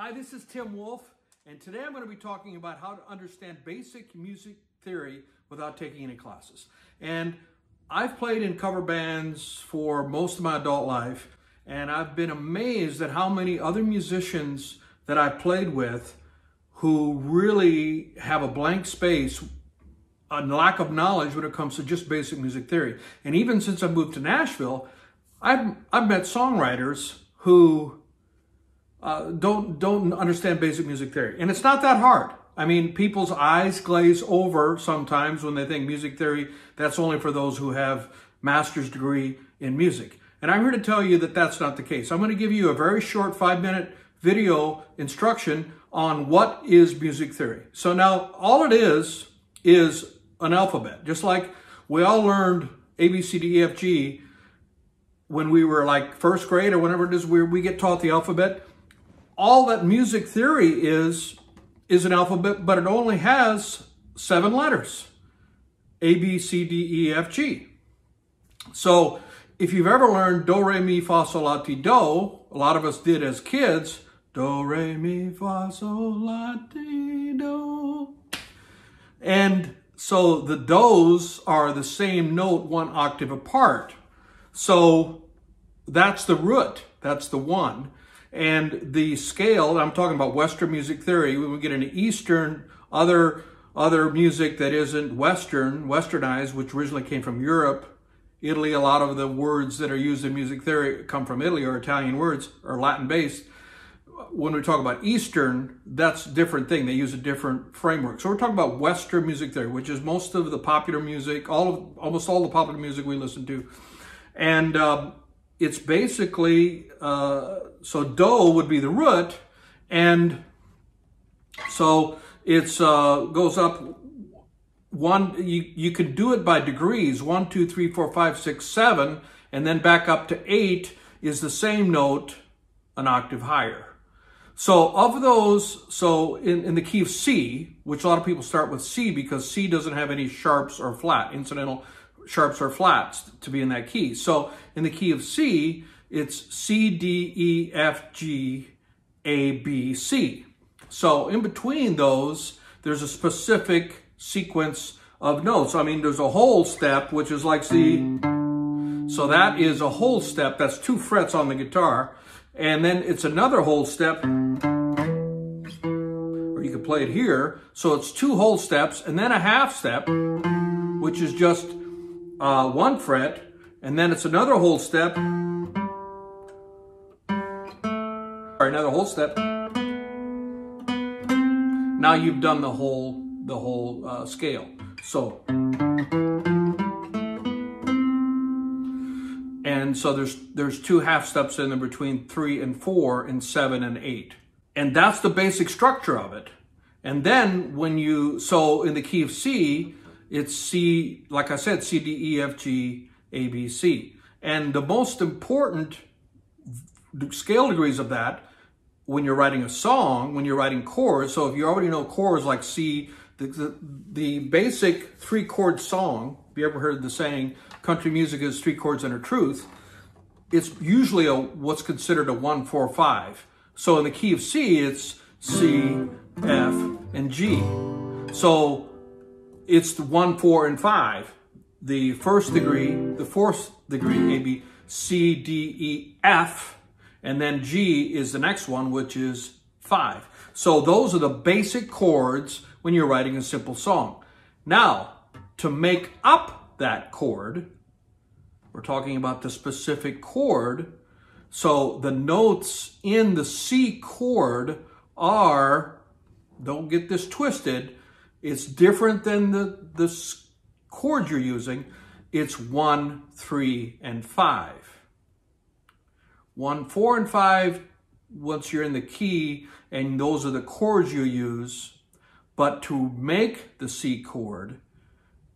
Hi, this is Tim Wolf, and today I'm going to be talking about how to understand basic music theory without taking any classes. And I've played in cover bands for most of my adult life, and I've been amazed at how many other musicians that I played with who really have a blank space, a lack of knowledge when it comes to just basic music theory. And even since I moved to Nashville, I've met songwriters who don't understand basic music theory. And it's not that hard. I mean, people's eyes glaze over sometimes when they think music theory, that's only for those who have master's degree in music. And I'm here to tell you that that's not the case. I'm going to give you a very short 5-minute video instruction on what is music theory. So now all it is an alphabet. Just like we all learned A, B, C, D, E, F, G when we were like first grade or whenever it is we get taught the alphabet. All that music theory is an alphabet, but it only has 7 letters. A, B, C, D, E, F, G. So if you've ever learned do, re, mi, fa, sol, la, ti, do, a lot of us did as kids, do, re, mi, fa, sol, la, ti, do. And so the do's are the same note 1 octave apart. So that's the root, that's the 1. And the scale, I'm talking about Western music theory, when we get into Eastern, other music that isn't Western, Westernized, which originally came from Europe, Italy, a lot of the words that are used in music theory come from Italy or Italian words or Latin-based. When we talk about Eastern, that's a different thing. They use a different framework. So we're talking about Western music theory, which is most of the popular music, almost all the popular music we listen to. And it's basically, so do would be the root, and so it's goes up 1, you could do it by degrees, 1, 2, 3, 4, 5, 6, 7, and then back up to 8 is the same note an octave higher. So of those, so in the key of C, which a lot of people start with C because C doesn't have any sharps or flat, incidental sharps or flats to be in that key. So in the key of C, it's C, D, E, F, G, A, B, C. So in between those, there's a specific sequence of notes. I mean, there's a whole step, which is like C. So that is a whole step. That's 2 frets on the guitar. And then it's another whole step. Or you could play it here. So it's 2 whole steps and then a half step, which is just 1 fret. And then it's another whole step. Another whole step. Now you've done the whole scale. So and so there's 2 half steps in there between 3 and 4 and 7 and 8, and that's the basic structure of it. And then when you so in the key of C, it's C, like I said, C, D, E, F, G, A, B, C, and the most important scale degrees of that. When you're writing a song, when you're writing chords, so if you already know chords like C, the basic 3-chord song, if you ever heard the saying, country music is 3 chords and a truth, it's usually what's considered a 1-4-5. So in the key of C, it's C, F, and G. So it's the 1, 4, and 5. The 1st degree, the 4th degree, A, B, C, D, E, F, and then G is the next one, which is 5. So those are the basic chords when you're writing a simple song. Now, to make up that chord, we're talking about the specific chord. So the notes in the C chord are, don't get this twisted, it's different than the chord you're using. It's 1, 3, and 5. 1, 4, and 5, once you're in the key, and those are the chords you use. But to make the C chord,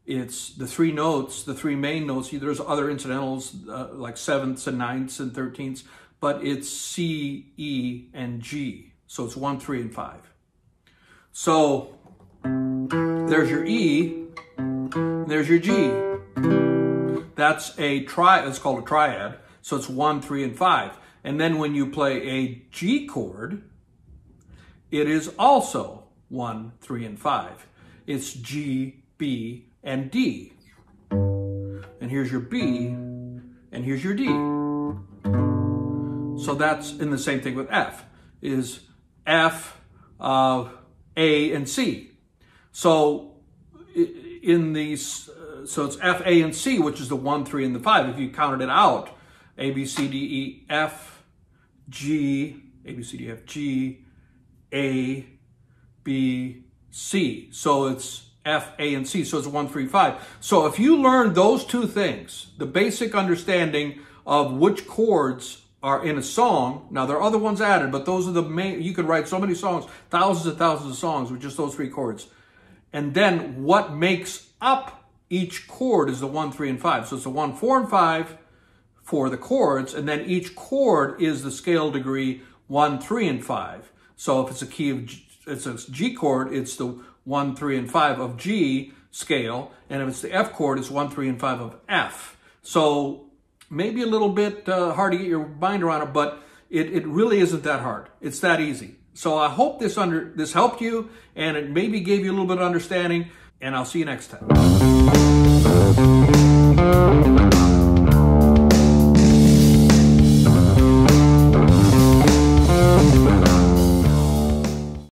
it's the 3 notes, the 3 main notes. There's other incidentals like 7ths and 9ths and 13ths, but it's C, E, and G. So it's 1, 3, and 5. So there's your E, there's your G. That's a triad, it's called a triad. So it's 1, 3, and 5. And then when you play a G chord, It is also 1, 3, and 5. It's G, B, and D. And here's your B, and here's your D. So that's in the same thing with F, is F, A, and C. So in these, so it's F, A, and C, which is the 1, 3, and the 5. If you counted it out, A, B, C, D, E, F, G, A, B, C, D, F, G, A, B, C. So it's F, A, and C. So it's 1, 3, 5. So if you learn those two things, the basic understanding of which chords are in a song. Now there are other ones added, but those are the main. You could write so many songs, thousands and thousands of songs with just those three chords. And then what makes up each chord is the 1, 3, and 5. So it's the 1, 4, and 5 for the chords. And then each chord is the scale degree 1, 3, and 5. So if it's a key of G, it's a G chord, it's the 1, 3, and 5 of G scale. And if it's the F chord, it's 1, 3, and 5 of F. So maybe a little bit hard to get your mind around it, but it really isn't that hard. It's that easy. So I hope this helped you, and it maybe gave you a little bit of understanding, and I'll see you next time.